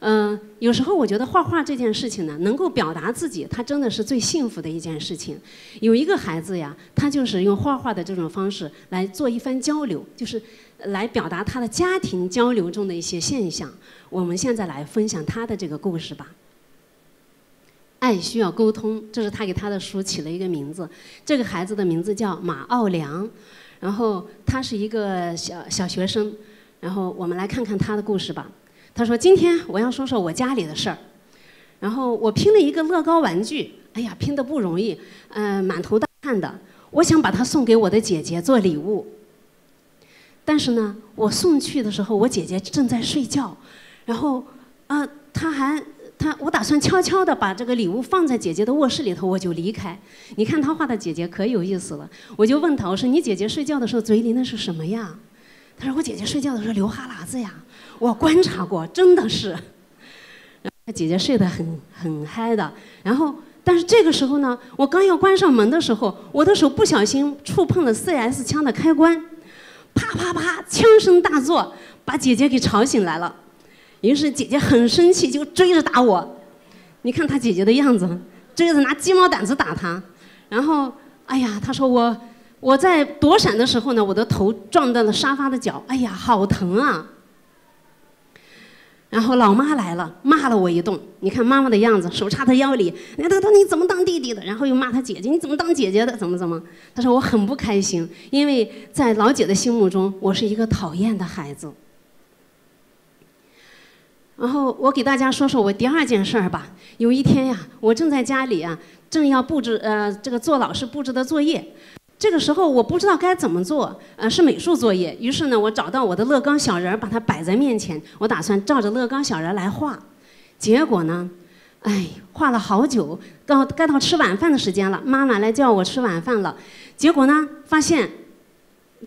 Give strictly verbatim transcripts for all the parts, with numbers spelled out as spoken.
嗯，有时候我觉得画画这件事情呢，能够表达自己，它真的是最幸福的一件事情。有一个孩子呀，他就是用画画的这种方式来做一番交流，就是来表达他的家庭交流中的一些现象。我们现在来分享他的这个故事吧。爱需要沟通，这是他给他的书起了一个名字。这个孩子的名字叫马奥良，然后他是一个小小学生。然后我们来看看他的故事吧。 他说：“今天我要说说我家里的事儿，然后我拼了一个乐高玩具，哎呀，拼得不容易，嗯、呃，满头大汗的。我想把它送给我的姐姐做礼物，但是呢，我送去的时候，我姐姐正在睡觉，然后啊、呃，她还她，我打算悄悄地把这个礼物放在姐姐的卧室里头，我就离开。你看她画的姐姐可有意思了，我就问她，我说你姐姐睡觉的时候嘴里那是什么呀？她说我姐姐睡觉的时候流哈喇子呀。” 我观察过，真的是。然后姐姐睡得很很嗨的，然后但是这个时候呢，我刚要关上门的时候，我的手不小心触碰了 C S 枪的开关，啪啪啪，枪声大作，把姐姐给吵醒来了。于是姐姐很生气，就追着打我。你看她姐姐的样子，追着拿鸡毛掸子打她。然后，哎呀，她说我我在躲闪的时候呢，我的头撞到了沙发的角，哎呀，好疼啊！ 然后老妈来了，骂了我一顿。你看妈妈的样子，手插在腰里，那她说你怎么当弟弟的？然后又骂她姐姐，你怎么当姐姐的？怎么怎么？她说我很不开心，因为在老姐的心目中，我是一个讨厌的孩子。然后我给大家说说我第二件事儿吧。有一天呀，我正在家里啊，正要布置呃这个做老师布置的作业。 这个时候我不知道该怎么做，呃，是美术作业。于是呢，我找到我的乐高小人儿，把它摆在面前。我打算照着乐高小人来画。结果呢，哎，画了好久，到该到吃晚饭的时间了，妈妈来叫我吃晚饭了。结果呢，发现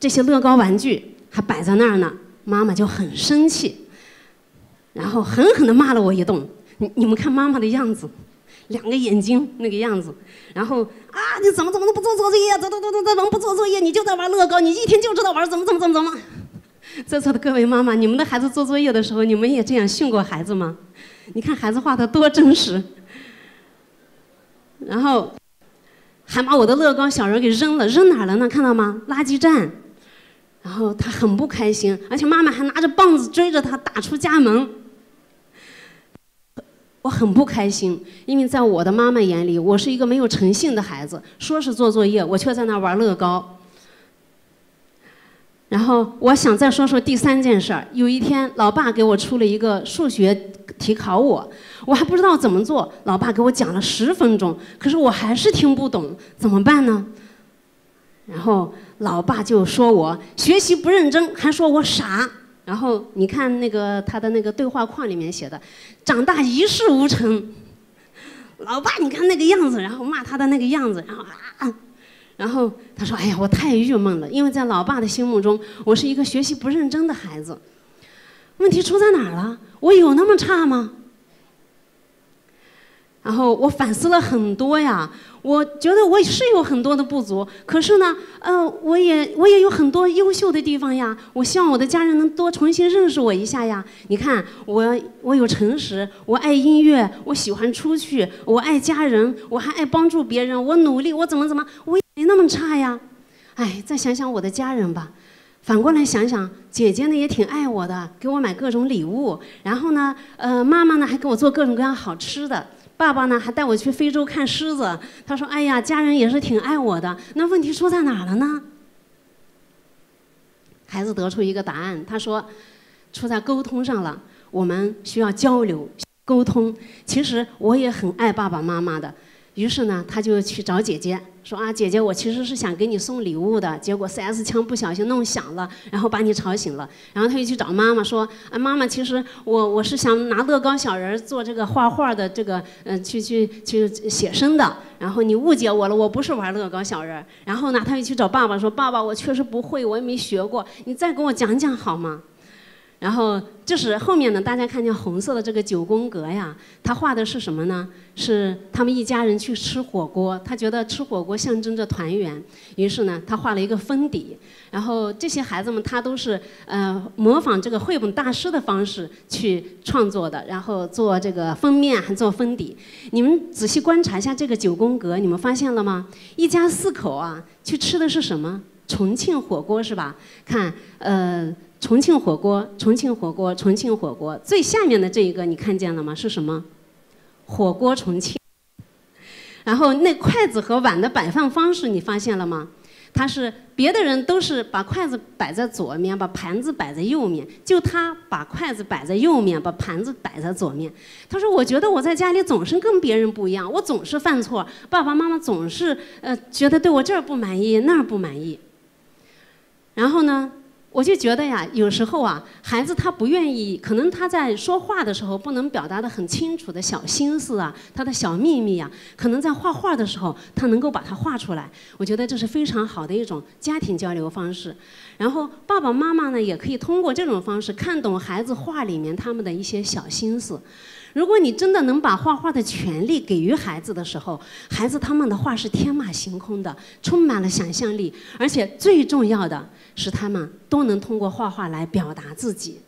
这些乐高玩具还摆在那儿呢，妈妈就很生气，然后狠狠地骂了我一顿。你你们看妈妈的样子。 两个眼睛那个样子，然后啊，你怎么怎么都不做作业，怎么怎么怎么不做作业，你就在玩乐高，你一天就知道玩，怎么怎么怎么怎么。在座的各位妈妈，你们的孩子做作业的时候，你们也这样训过孩子吗？你看孩子画的多真实。然后还把我的乐高小人给扔了，扔哪了呢？看到吗？垃圾站。然后他很不开心，而且妈妈还拿着棒子追着他打出家门。 我很不开心，因为在我的妈妈眼里，我是一个没有诚信的孩子。说是做作业，我却在那玩乐高。然后我想再说说第三件事儿。有一天，老爸给我出了一个数学题考我，我还不知道怎么做。老爸给我讲了十分钟，可是我还是听不懂，怎么办呢？然后老爸就说我学习不认真，还说我傻。 然后你看那个他的那个对话框里面写的，长大一事无成。老爸，你看那个样子，然后骂他的那个样子，然后啊，然后他说：“哎呀，我太郁闷了，因为在老爸的心目中，我是一个学习不认真的孩子。问题出在哪儿了？我有那么差吗？”然后我反思了很多呀，我觉得我是有很多的不足，可是呢。 嗯、呃，我也我也有很多优秀的地方呀，我希望我的家人能多重新认识我一下呀。你看，我我有诚实，我爱音乐，我喜欢出去，我爱家人，我还爱帮助别人，我努力，我怎么怎么，我也没那么差呀。哎，再想想我的家人吧，反过来想想，姐姐呢也挺爱我的，给我买各种礼物，然后呢，呃，妈妈呢还给我做各种各样好吃的。 爸爸呢还带我去非洲看狮子，他说：“哎呀，家人也是挺爱我的。”那问题出在哪儿了呢？孩子得出一个答案，他说：“出在沟通上了，我们需要交流沟通。”其实我也很爱爸爸妈妈的，于是呢，他就去找姐姐说：“啊，姐姐，我其实是想给你送礼物的，结果 C S 枪不小心弄响了，然后把你吵醒了。”然后他又去找妈妈说：“啊，妈妈，其实我我是想拿乐高小人做这个画画的这个，嗯、呃，去去去写生的。然后你误解我了，我不是玩乐高小人。”然后呢，他又去找爸爸说：“爸爸，我确实不会，我也没学过，你再给我讲讲好吗？”然后就是后面呢，大家看见红色的这个九宫格呀，他画的是什么呢？是他们一家人去吃火锅，他觉得吃火锅象征着团圆，于是呢，他画了一个封底。然后这些孩子们，他都是呃模仿这个绘本大师的方式去创作的，然后做这个封面还做封底。你们仔细观察一下这个九宫格，你们发现了吗？一家四口啊，去吃的是什么？重庆火锅是吧？看，呃。 重庆火锅，重庆火锅，重庆火锅，最下面的这一个你看见了吗？是什么？火锅重庆。然后那筷子和碗的摆放方式你发现了吗？它是别的人都是把筷子摆在左面，把盘子摆在右面，就他把筷子摆在右面，把盘子摆在左面。他说："我觉得我在家里总是跟别人不一样，我总是犯错，爸爸妈妈总是呃觉得对我这儿不满意，那儿不满意。"然后呢？ 我就觉得呀，有时候啊，孩子他不愿意，可能他在说话的时候不能表达得很清楚的小心思啊，他的小秘密啊，可能在画画的时候他能够把它画出来。我觉得这是非常好的一种家庭交流方式。然后爸爸妈妈呢，也可以通过这种方式看懂孩子画里面他们的一些小心思。如果你真的能把画画的权利给予孩子的时候，孩子他们的画是天马行空的，充满了想象力，而且最重要的是他们都 能通过画画来表达自己，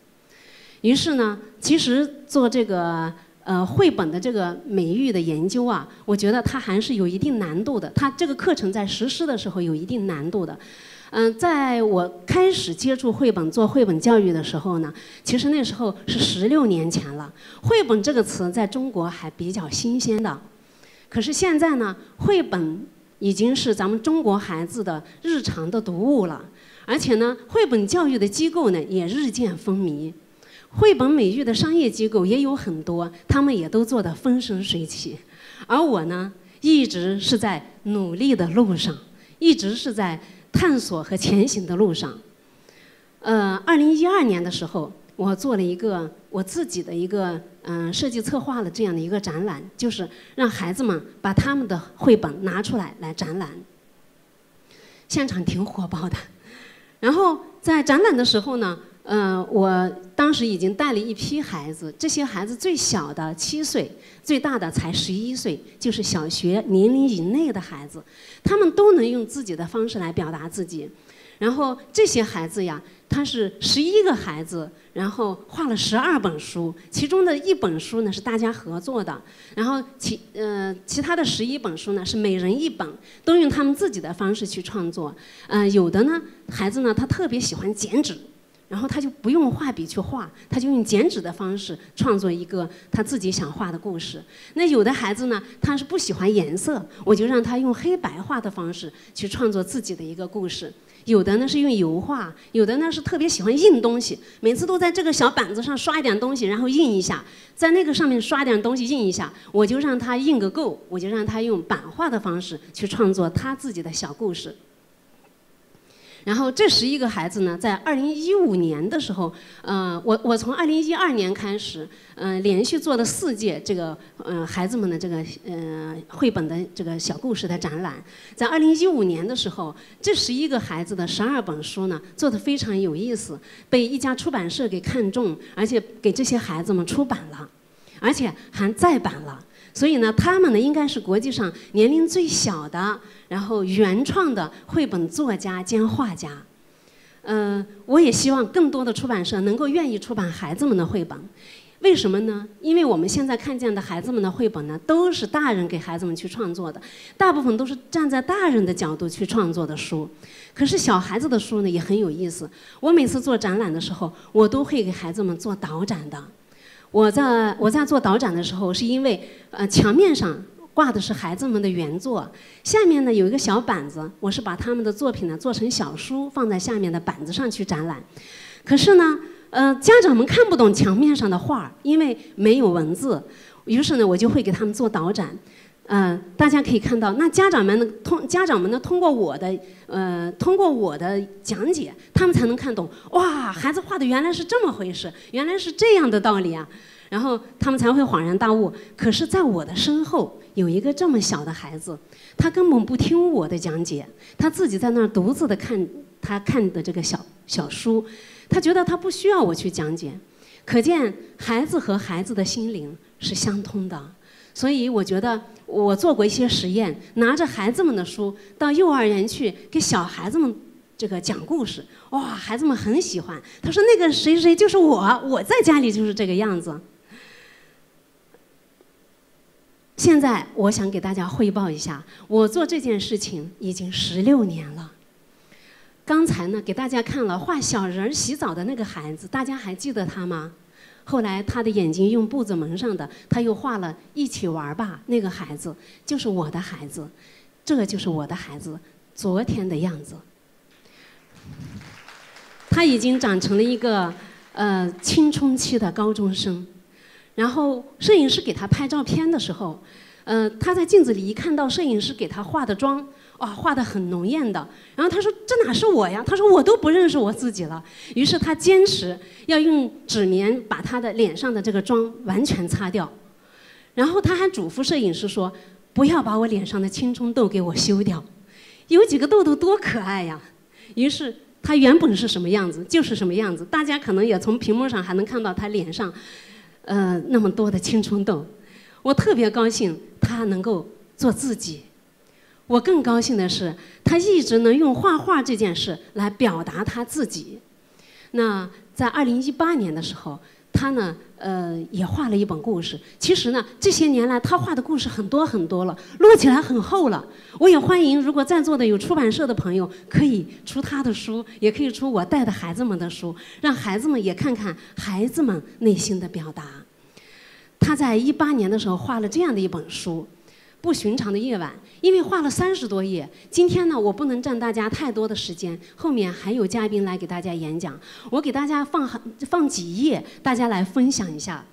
于是呢，其实做这个呃绘本的这个美育的研究啊，我觉得它还是有一定难度的。它这个课程在实施的时候有一定难度的。嗯，在我开始接触绘本、做绘本教育的时候呢，其实那时候是十六年前了。绘本这个词在中国还比较新鲜的，可是现在呢，绘本已经是咱们中国孩子的日常的读物了。 而且呢，绘本教育的机构呢也日渐风靡，绘本美育的商业机构也有很多，他们也都做得风生水起。而我呢，一直是在努力的路上，一直是在探索和前行的路上。呃，二零一二年的时候，我做了一个我自己的一个嗯、呃、设计策划了这样的一个展览，就是让孩子们把他们的绘本拿出来来展览，现场挺火爆的。 然后在展览的时候呢，呃，我当时已经带了一批孩子，这些孩子最小的七岁，最大的才十一岁，就是小学年龄以内的孩子，他们都能用自己的方式来表达自己。然后这些孩子呀，他是十一个孩子，然后画了十二本书，其中的一本书呢是大家合作的，然后其呃其他的十一本书呢是每人一本，都用他们自己的方式去创作。嗯、呃，有的呢孩子呢他特别喜欢剪纸，然后他就不用画笔去画，他就用剪纸的方式创作一个他自己想画的故事。那有的孩子呢他是不喜欢颜色，我就让他用黑白画的方式去创作自己的一个故事。 有的呢是用油画，有的呢是特别喜欢印东西，每次都在这个小板子上刷一点东西，然后印一下，在那个上面刷点东西印一下，我就让他印个够，我就让他用版画的方式去创作他自己的小故事。然后这十一个孩子呢，在二零一五年的时候，呃，我我从二零一二年开始，嗯、呃，连续做了四届这个嗯、呃、孩子们的这个呃绘本的这个小故事的展览。在二零一五年的时候，这十一个孩子的十二本书呢，做得非常有意思，被一家出版社给看中，而且给这些孩子们出版了，而且还再版了。 所以呢，他们呢应该是国际上年龄最小的，然后原创的绘本作家兼画家。嗯、呃，我也希望更多的出版社能够愿意出版孩子们的绘本。为什么呢？因为我们现在看见的孩子们的绘本呢，都是大人给孩子们去创作的，大部分都是站在大人的角度去创作的书。可是小孩子的书呢也很有意思。我每次做展览的时候，我都会给孩子们做导展的。 我在我在做导展的时候，是因为呃墙面上挂的是孩子们的原作，下面呢有一个小板子，我是把他们的作品呢做成小书放在下面的板子上去展览。可是呢，呃家长们看不懂墙面上的画，因为没有文字，于是呢我就会给他们做导展。 嗯、呃，大家可以看到，那家长们呢，通家长们呢，通过我的呃，通过我的讲解，他们才能看懂。哇，孩子画的原来是这么回事，原来是这样的道理啊！然后他们才会恍然大悟。可是，在我的身后有一个这么小的孩子，他根本不听我的讲解，他自己在那儿独自的看。他看的这个小小书，他觉得他不需要我去讲解。可见孩子和孩子的心灵是相通的。所以我觉得我做过一些实验，拿着孩子们的书到幼儿园去给小孩子们这个讲故事，哇，孩子们很喜欢。他说那个谁谁就是我，我在家里就是这个样子。 现在我想给大家汇报一下，我做这件事情已经十六年了。刚才呢，给大家看了画小人洗澡的那个孩子，大家还记得他吗？后来他的眼睛用布子蒙上的，他又画了一起玩吧，那个孩子就是我的孩子，这就是我的孩子昨天的样子。他已经长成了一个呃青春期的高中生。 然后摄影师给他拍照片的时候，呃，他在镜子里一看到摄影师给他化的妆，哇，化得很浓艳的。然后他说：“这哪是我呀？”他说：“我都不认识我自己了。”于是他坚持要用纸棉把他的脸上的这个妆完全擦掉。然后他还嘱咐摄影师说：“不要把我脸上的青春痘给我修掉，有几个痘痘多可爱呀！”于是。 他原本是什么样子就是什么样子，大家可能也从屏幕上还能看到他脸上，呃，那么多的青春痘。我特别高兴他能够做自己，我更高兴的是他一直能用画画这件事来表达他自己。那在二零一八年的时候，他呢，呃，也画了一本故事。其实呢，这些年来他画的故事很多很多了，摞起来很厚了。 我也欢迎，如果在座的有出版社的朋友，可以出他的书，也可以出我带的孩子们的书，让孩子们也看看孩子们内心的表达。他在一八年的时候画了这样的一本书，《不寻常的夜晚》，因为画了三十多页。今天呢，我不能占大家太多的时间，后面还有嘉宾来给大家演讲，我给大家放放几页，大家来分享一下。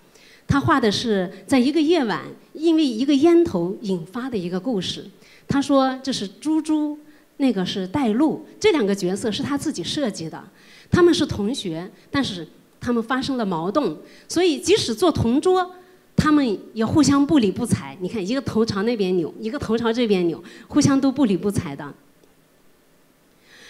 他画的是在一个夜晚，因为一个烟头引发的一个故事。 他说：“这是猪猪，那个是带路，这两个角色是他自己设计的。他们是同学，但是他们发生了矛盾，所以即使做同桌，他们也互相不理不睬。你看，一个头朝那边扭，一个头朝这边扭，互相都不理不睬的。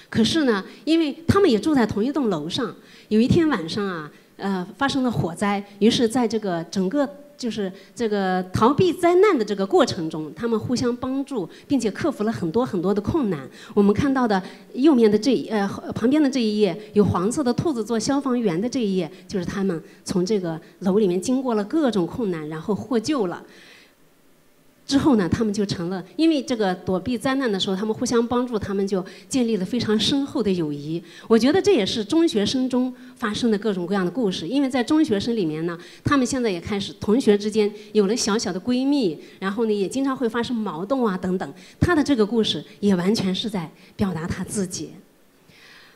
可是呢，因为他们也住在同一栋楼上，有一天晚上啊，呃，发生了火灾，于是在这个整个…… 就是这个逃避灾难的这个过程中，他们互相帮助，并且克服了很多很多的困难。我们看到的右面的这呃旁边的这一页，有黄色的兔子做消防员的这一页，就是他们从这个楼里面经过了各种困难，然后获救了。之后呢，他们就成了，因为这个躲避灾难的时候，他们互相帮助，他们就建立了非常深厚的友谊。我觉得这也是中学生中发生的各种各样的故事，因为在中学生里面呢，他们现在也开始同学之间有了小小的闺蜜，然后呢，也经常会发生矛盾啊等等。他的这个故事也完全是在表达他自己。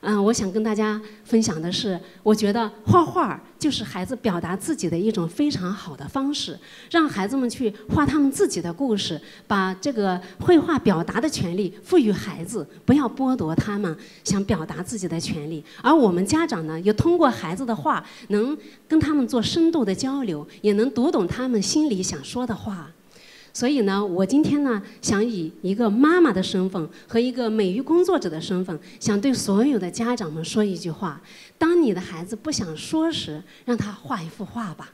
嗯，我想跟大家分享的是，我觉得画画就是孩子表达自己的一种非常好的方式，让孩子们去画他们自己的故事，把这个绘画表达的权利赋予孩子，不要剥夺他们想表达自己的权利。而我们家长呢，也通过孩子的画，能跟他们做深度的交流，也能读懂他们心里想说的话。 所以呢，我今天呢，想以一个妈妈的身份和一个美育工作者的身份，想对所有的家长们说一句话：当你的孩子不想说时，让他画一幅画吧。